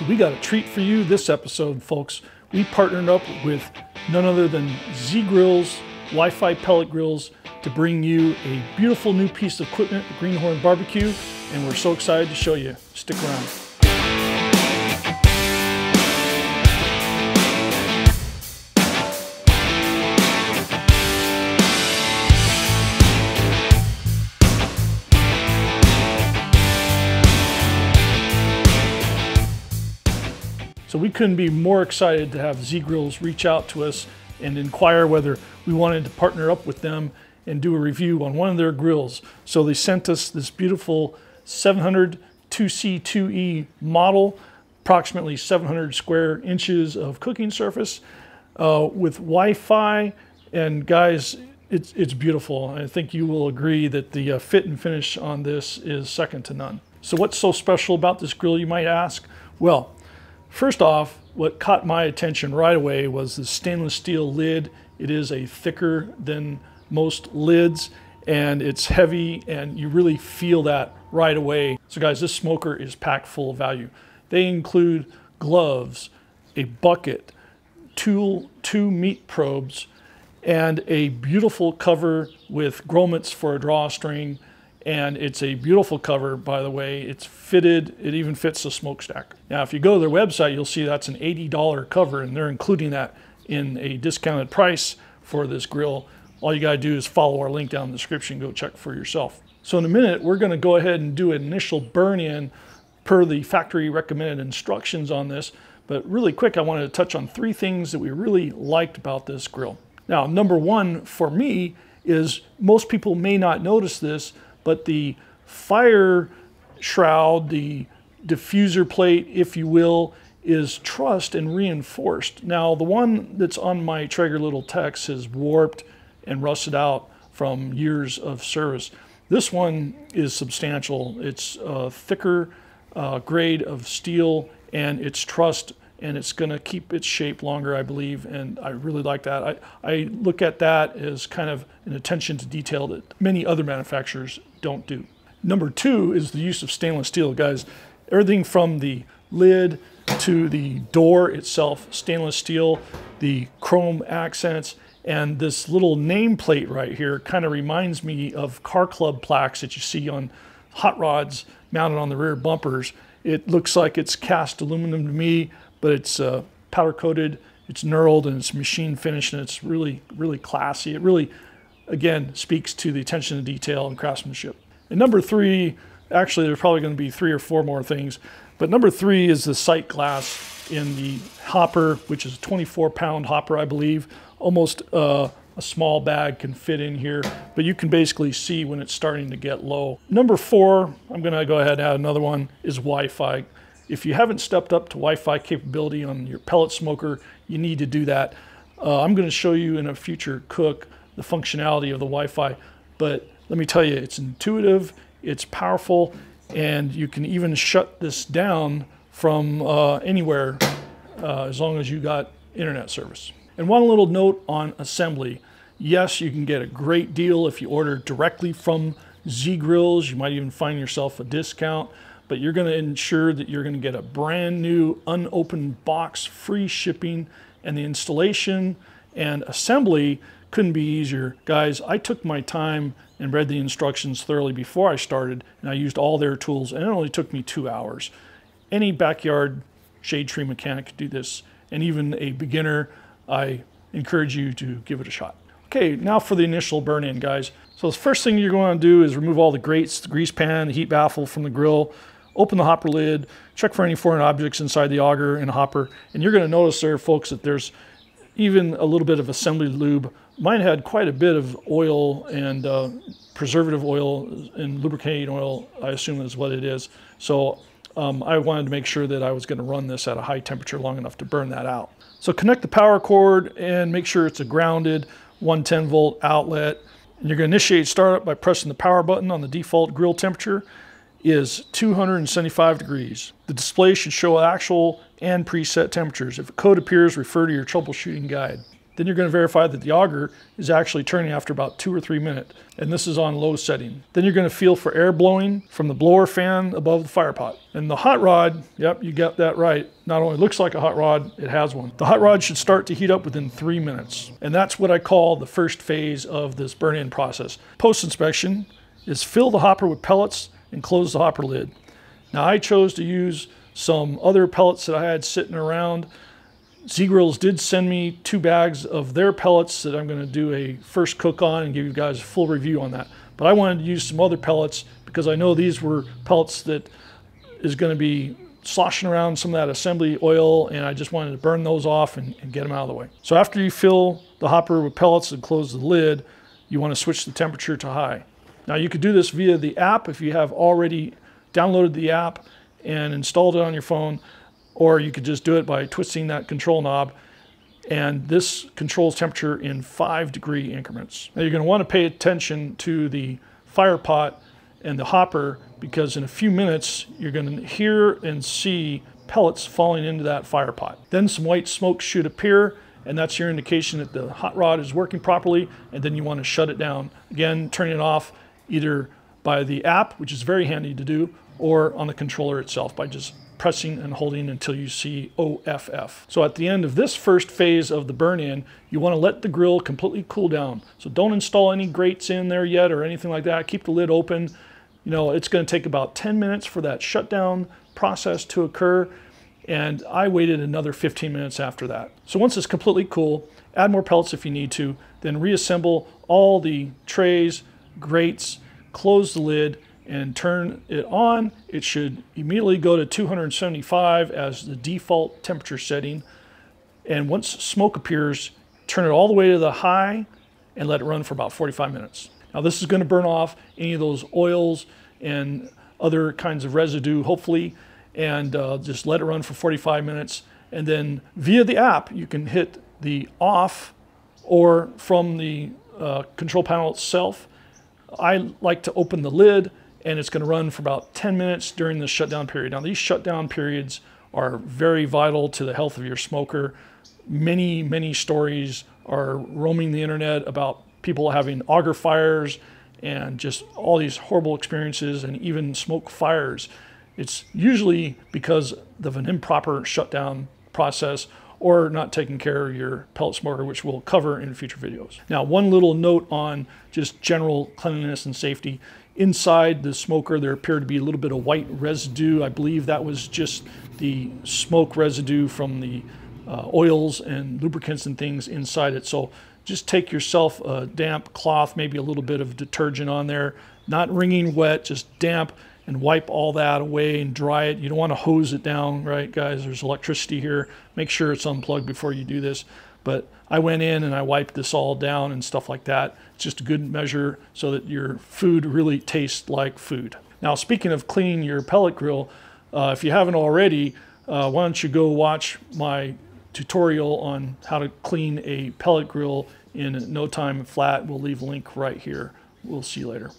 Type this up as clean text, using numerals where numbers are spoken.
So we got a treat for you this episode, folks. We partnered up with none other than Z Grills, Wi-Fi pellet grills, to bring you a beautiful new piece of equipment, Greenhorn Barbecue, and we're so excited to show you. Stick around. So we couldn't be more excited to have Z Grills reach out to us and inquire whether we wanted to partner up with them and do a review on one of their grills. So they sent us this beautiful 700 2C2E model, approximately 700 square inches of cooking surface with Wi-Fi. And guys, it's beautiful. I think you will agree that the fit and finish on this is second to none. So what's so special about this grill, you might ask? Well, first off, what caught my attention right away was the stainless steel lid. It is a thicker than most lids, and it's heavy, and you really feel that right away. So guys, this smoker is packed full of value. They include gloves, a bucket, two meat probes, and a beautiful cover with grommets for a drawstring. And it's a beautiful cover, by the way. It's fitted, it even fits the smokestack. Now, if you go to their website, you'll see that's an $80 cover, and they're including that in a discounted price for this grill. All you gotta do is follow our link down in the description, go check for yourself. So in a minute, we're gonna go ahead and do an initial burn-in per the factory recommended instructions on this. But really quick, I wanted to touch on three things that we really liked about this grill. Now, number one for me is, most people may not notice this, but the fire shroud, the diffuser plate, if you will, is trussed and reinforced. Now, the one that's on my Traeger Little Tex is warped and rusted out from years of service. This one is substantial. It's a thicker grade of steel, and it's trussed, and it's gonna keep its shape longer, I believe, and I really like that. I look at that as kind of an attention to detail that many other manufacturers don't do. Number two is the use of stainless steel, guys. Everything from the lid to the door itself, stainless steel, the chrome accents, and this little nameplate right here kind of reminds me of car club plaques that you see on hot rods mounted on the rear bumpers. It looks like it's cast aluminum to me, but it's powder coated, it's knurled, and it's machine finished, and it's really, really classy. It really, again, speaks to the attention to detail and craftsmanship. And number three, actually there's probably gonna be three or four more things, but number three is the sight glass in the hopper, which is a 24-pound hopper, I believe. Almost a small bag can fit in here, but you can basically see when it's starting to get low. Number four, I'm gonna go ahead and add another one, is Wi-Fi. If you haven't stepped up to Wi-Fi capability on your pellet smoker, you need to do that. I'm gonna show you in a future cook the functionality of the Wi-Fi, but let me tell you, it's intuitive, it's powerful, and you can even shut this down from anywhere as long as you got internet service. And one little note on assembly. Yes, you can get a great deal if you order directly from Z Grills. You might even find yourself a discount, but you're gonna ensure that you're gonna get a brand new, unopened box, free shipping, and the installation and assembly couldn't be easier. Guys, I took my time and read the instructions thoroughly before I started, and I used all their tools, and it only took me 2 hours. Any backyard shade tree mechanic could do this, and even a beginner, I encourage you to give it a shot. Okay, now for the initial burn-in, guys. So the first thing you're gonna do is remove all the grates, the grease pan, the heat baffle from the grill. Open the hopper lid, check for any foreign objects inside the auger and hopper, and you're going to notice there, folks, that there's even a little bit of assembly lube. Mine had quite a bit of oil and preservative oil and lubricating oil, I assume is what it is. So I wanted to make sure that I was going to run this at a high temperature long enough to burn that out. So connect the power cord and make sure it's a grounded 110 volt outlet. And you're going to initiate startup by pressing the power button on the default grill temperature. Is 275 degrees. The display should show actual and preset temperatures. If a code appears, refer to your troubleshooting guide. Then you're going to verify that the auger is actually turning after about 2 or 3 minutes, and this is on low setting. Then you're going to feel for air blowing from the blower fan above the fire pot. And the hot rod, yep, you got that right. Not only looks like a hot rod, it has one. The hot rod should start to heat up within 3 minutes. And that's what I call the first phase of this burn-in process. Post-inspection is fill the hopper with pellets and close the hopper lid. Now I chose to use some other pellets that I had sitting around. Z Grills did send me 2 bags of their pellets that I'm going to do a first cook on and give you guys a full review on that. But I wanted to use some other pellets because I know these were pellets that is going to be sloshing around some of that assembly oil, and I just wanted to burn those off and get them out of the way. So after you fill the hopper with pellets and close the lid, you want to switch the temperature to high. Now you could do this via the app if you have already downloaded the app and installed it on your phone. Or you could just do it by twisting that control knob, and this controls temperature in 5 degree increments. Now you're going to want to pay attention to the fire pot and the hopper, because in a few minutes you're going to hear and see pellets falling into that fire pot. Then some white smoke should appear, and that's your indication that the hot rod is working properly, and then you want to shut it down. Again, turn it off either by the app, which is very handy to do, or on the controller itself by just pressing and holding until you see OFF. So at the end of this first phase of the burn-in, you want to let the grill completely cool down. So don't install any grates in there yet or anything like that. Keep the lid open. You know, it's going to take about 10 minutes for that shutdown process to occur, and I waited another 15 minutes after that. So once it's completely cool, add more pellets if you need to, then reassemble all the trays, grates, close the lid, and turn it on. It should immediately go to 275 as the default temperature setting. And once smoke appears, turn it all the way to the high and let it run for about 45 minutes. Now this is going to burn off any of those oils and other kinds of residue, hopefully, and just let it run for 45 minutes. And then via the app, you can hit the off or from the control panel itself. I like to open the lid, and it's going to run for about 10 minutes during this shutdown period. Now, these shutdown periods are very vital to the health of your smoker. Many, many stories are roaming the internet about people having auger fires and just all these horrible experiences, and even smoke fires. It's usually because of an improper shutdown process or not taking care of your pellet smoker, which we'll cover in future videos. Now, one little note on just general cleanliness and safety. Inside the smoker, there appeared to be a little bit of white residue. I believe that was just the smoke residue from the oils and lubricants and things inside it. So just take yourself a damp cloth, maybe a little bit of detergent on there, not wringing wet, just damp, and wipe all that away and dry it. You don't want to hose it down, right, guys? There's electricity here. Make sure it's unplugged before you do this. But I went in and I wiped this all down and stuff like that. It's just a good measure so that your food really tastes like food. Now, speaking of cleaning your pellet grill, if you haven't already, why don't you go watch my tutorial on how to clean a pellet grill in no time flat. We'll leave a link right here. We'll see you later.